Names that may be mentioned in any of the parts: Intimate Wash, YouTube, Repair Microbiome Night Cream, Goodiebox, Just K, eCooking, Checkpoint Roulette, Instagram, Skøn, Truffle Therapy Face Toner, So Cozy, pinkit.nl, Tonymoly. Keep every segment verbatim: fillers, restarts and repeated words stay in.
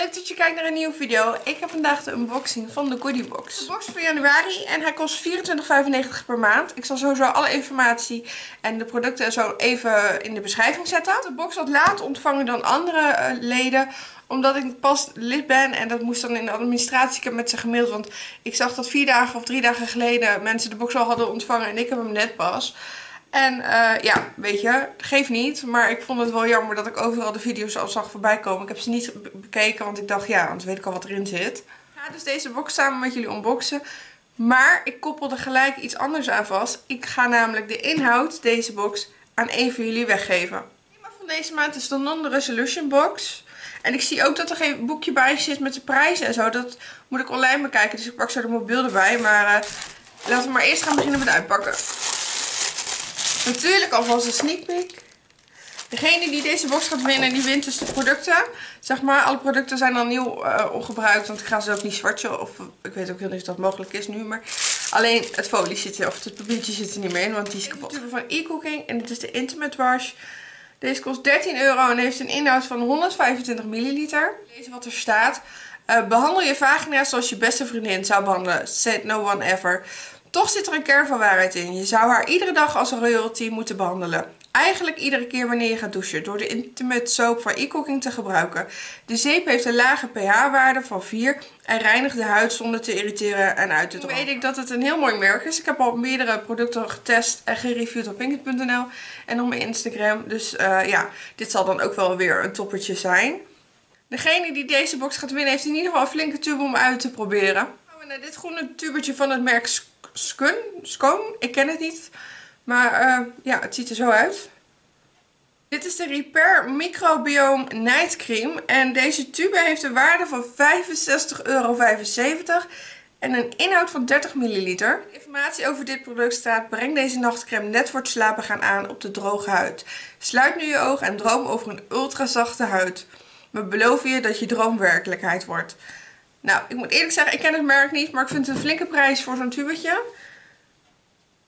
leuk dat je kijkt naar een nieuwe video. Ik heb vandaag de unboxing van de Goodiebox. De box van januari en hij kost vierentwintig vijfennegentig per maand. Ik zal sowieso alle informatie en de producten zo even in de beschrijving zetten. De box had later ontvangen dan andere uh, leden. Omdat ik pas lid ben en dat moest dan in de administratie. Ik heb met ze gemaild, want ik zag dat vier dagen of drie dagen geleden mensen de box al hadden ontvangen. En ik heb hem net pas. En uh, ja, weet je, geef niet. Maar ik vond het wel jammer dat ik overal de video's al zag voorbij komen. Ik heb ze niet bekeken, want ik dacht ja, anders weet ik al wat erin zit. Ik ga dus deze box samen met jullie unboxen. Maar ik koppel er gelijk iets anders aan vast. Ik ga namelijk de inhoud, deze box, aan een van jullie weggeven. Het thema van deze maand is de non-resolution box. En ik zie ook dat er geen boekje bij zit met de prijzen en zo. Dat moet ik online bekijken, dus ik pak zo de mobiel bij. Maar uh, laten we maar eerst gaan beginnen met uitpakken. Natuurlijk alvast een sneak peek. Degene die deze box gaat winnen, die wint dus de producten. Zeg maar, alle producten zijn dan nieuw uh, ongebruikt, want ik ga ze ook niet zwartje. Of ik weet ook heel niet of dat mogelijk is nu, maar alleen het folie zit er, of het papiertje zit er niet meer in, want die is kapot. Dit is van eCooking en dit is de Intimate Wash. Deze kost dertien euro en heeft een inhoud van honderdvijfentwintig milliliter. Lees wat er staat. Uh, behandel je vagina zoals je beste vriendin zou behandelen. Said no one ever. Toch zit er een kern van waarheid in. Je zou haar iedere dag als een royalty moeten behandelen. Eigenlijk iedere keer wanneer je gaat douchen. Door de Intimate Soap van eCooking te gebruiken. De zeep heeft een lage pH-waarde van vier. En reinigt de huid zonder te irriteren en uit te drogen. Nu weet ik dat het een heel mooi merk is. Ik heb al meerdere producten getest en gereviewd op pinkit punt n l. En op mijn Instagram. Dus uh, ja, dit zal dan ook wel weer een toppertje zijn. Degene die deze box gaat winnen heeft in ieder geval een flinke tube om uit te proberen. Dan gaan we naar dit groene tubertje van het merk Skøn. Skøn, ik ken het niet. Maar uh, ja, het ziet er zo uit. Dit is de Repair Microbiome Night Cream. En deze tube heeft een waarde van vijfenzestig euro vijfenzeventig en een inhoud van dertig milliliter. Informatie over dit product staat: breng deze nachtcreme net voor het slapen gaan aan op de droge huid. Sluit nu je ogen en droom over een ultrazachte huid. We beloven je dat je droom werkelijkheid wordt. Nou, ik moet eerlijk zeggen, ik ken het merk niet, maar ik vind het een flinke prijs voor zo'n tubetje.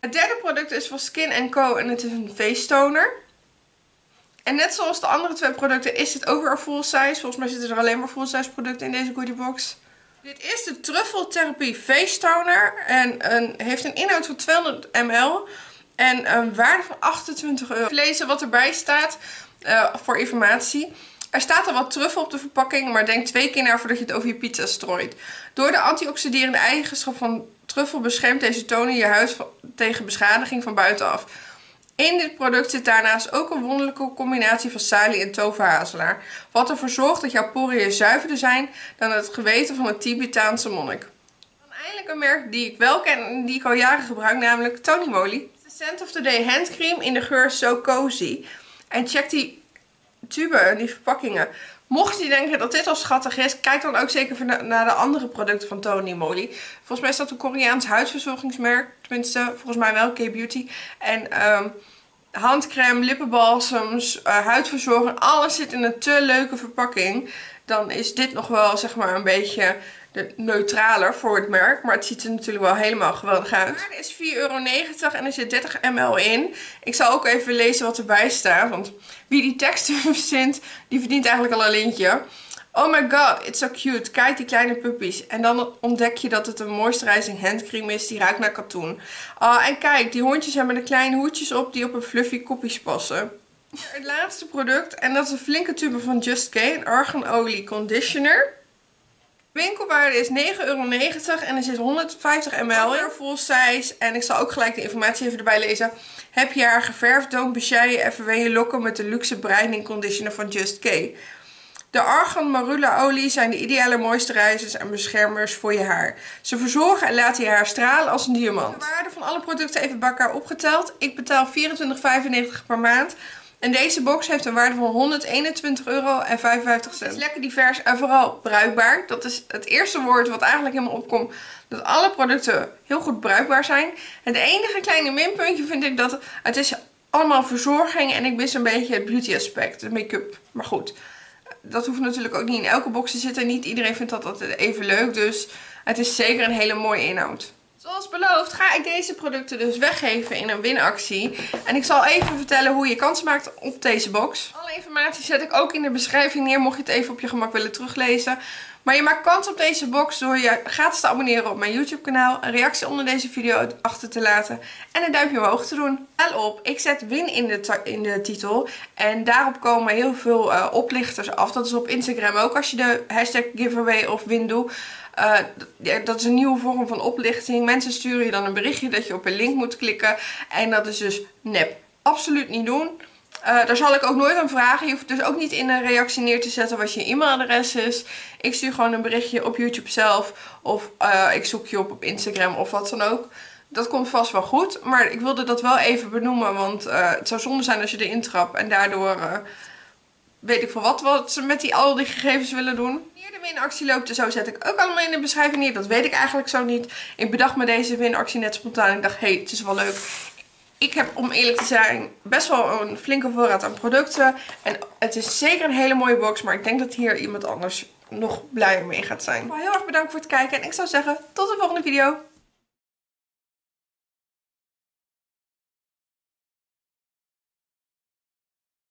Het derde product is van Skøn en Co en het is een face toner. En net zoals de andere twee producten is dit ook weer een full size. Volgens mij zitten er alleen maar full size producten in deze Goodiebox. Dit is de Truffle Therapy Face Toner en een, heeft een inhoud van tweehonderd milliliter en een waarde van achtentwintig euro. Lezen wat erbij staat uh, voor informatie. Er staat al wat truffel op de verpakking, maar denk twee keer na voordat je het over je pizza strooit. Door de antioxiderende eigenschap van truffel beschermt deze toner je huid tegen beschadiging van buitenaf. In dit product zit daarnaast ook een wonderlijke combinatie van salie en toverhazelaar, wat ervoor zorgt dat jouw poriën zuiverder zijn dan het geweten van een Tibetaanse monnik. Eindelijk een merk die ik wel ken en die ik al jaren gebruik, namelijk Tonymoly. Het is de Scent of the Day handcream in de geur So Cozy. En check die tube en die verpakkingen. Mocht je denken dat dit al schattig is, kijk dan ook zeker naar de andere producten van Tonymoly. Volgens mij is dat een Koreaans huidverzorgingsmerk. Tenminste, volgens mij wel, K-beauty. En um, handcreme, lippenbalsems, uh, huidverzorging, alles zit in een te leuke verpakking. Dan is dit nog wel, zeg maar, een beetje de neutraler voor het merk. Maar het ziet er natuurlijk wel helemaal geweldig uit. De waarde is vier euro negentig en er zit dertig milliliter in. Ik zal ook even lezen wat erbij staat. Want wie die teksten verzint, die verdient eigenlijk al een lintje. Oh my god, it's so cute. Kijk die kleine puppies. En dan ontdek je dat het een moisturizing handcreme is. Die ruikt naar katoen. Uh, en kijk, die hondjes hebben de kleine hoedjes op die op een fluffy koppies passen. Het laatste product. En dat is een flinke tube van Just K. Een arganolie conditioner. Winkelwaarde is negen euro negentig en er zit honderdvijftig milliliter in, full size. En ik zal ook gelijk de informatie even erbij lezen. Heb je haar geverfd, don't beshayen en verwen je lokken met de luxe brightening conditioner van Just K. De argan marula olie zijn de ideale moisturizers en beschermers voor je haar. Ze verzorgen en laten je haar stralen als een diamant. De waarde van alle producten even bij elkaar opgeteld. Ik betaal vierentwintig vijfennegentig per maand. En deze box heeft een waarde van honderdeenentwintig euro en vijfenvijftig cent. Het is lekker divers en vooral bruikbaar. Dat is het eerste woord wat eigenlijk in me opkomt. Dat alle producten heel goed bruikbaar zijn. Het enige kleine minpuntje vind ik dat het is allemaal verzorging. En ik mis een beetje het beauty aspect, de make-up. Maar goed, dat hoeft natuurlijk ook niet in elke box te zitten. Niet iedereen vindt dat altijd even leuk. Dus het is zeker een hele mooie inhoud. Zoals beloofd ga ik deze producten dus weggeven in een winactie. En ik zal even vertellen hoe je kans maakt op deze box. Alle informatie zet ik ook in de beschrijving neer, mocht je het even op je gemak willen teruglezen. Maar je maakt kans op deze box door je gratis te abonneren op mijn YouTube kanaal, een reactie onder deze video achter te laten en een duimpje omhoog te doen. Wel op, ik zet win in de, in de titel en daarop komen heel veel uh, oplichters af. Dat is op Instagram ook als je de hashtag giveaway of win doet. Uh, dat is een nieuwe vorm van oplichting. Mensen sturen je dan een berichtje dat je op een link moet klikken en dat is dus nep. Absoluut niet doen. Uh, daar zal ik ook nooit aan vragen. Je hoeft dus ook niet in een reactie neer te zetten wat je e-mailadres is. Ik stuur gewoon een berichtje op YouTube zelf. Of uh, ik zoek je op op Instagram of wat dan ook. Dat komt vast wel goed. Maar ik wilde dat wel even benoemen. Want uh, het zou zonde zijn als je erin trapt. En daardoor uh, weet ik veel wat, wat ze met die, al die gegevens willen doen. Wanneer de winactie loopt, zo zet ik ook allemaal in de beschrijving neer. Dat weet ik eigenlijk zo niet. Ik bedacht me deze winactie net spontaan. Ik dacht, hé, hey, het is wel leuk. Ik heb, om eerlijk te zijn, best wel een flinke voorraad aan producten. En het is zeker een hele mooie box. Maar ik denk dat hier iemand anders nog blijer mee gaat zijn. Maar heel erg bedankt voor het kijken. En ik zou zeggen, tot de volgende video.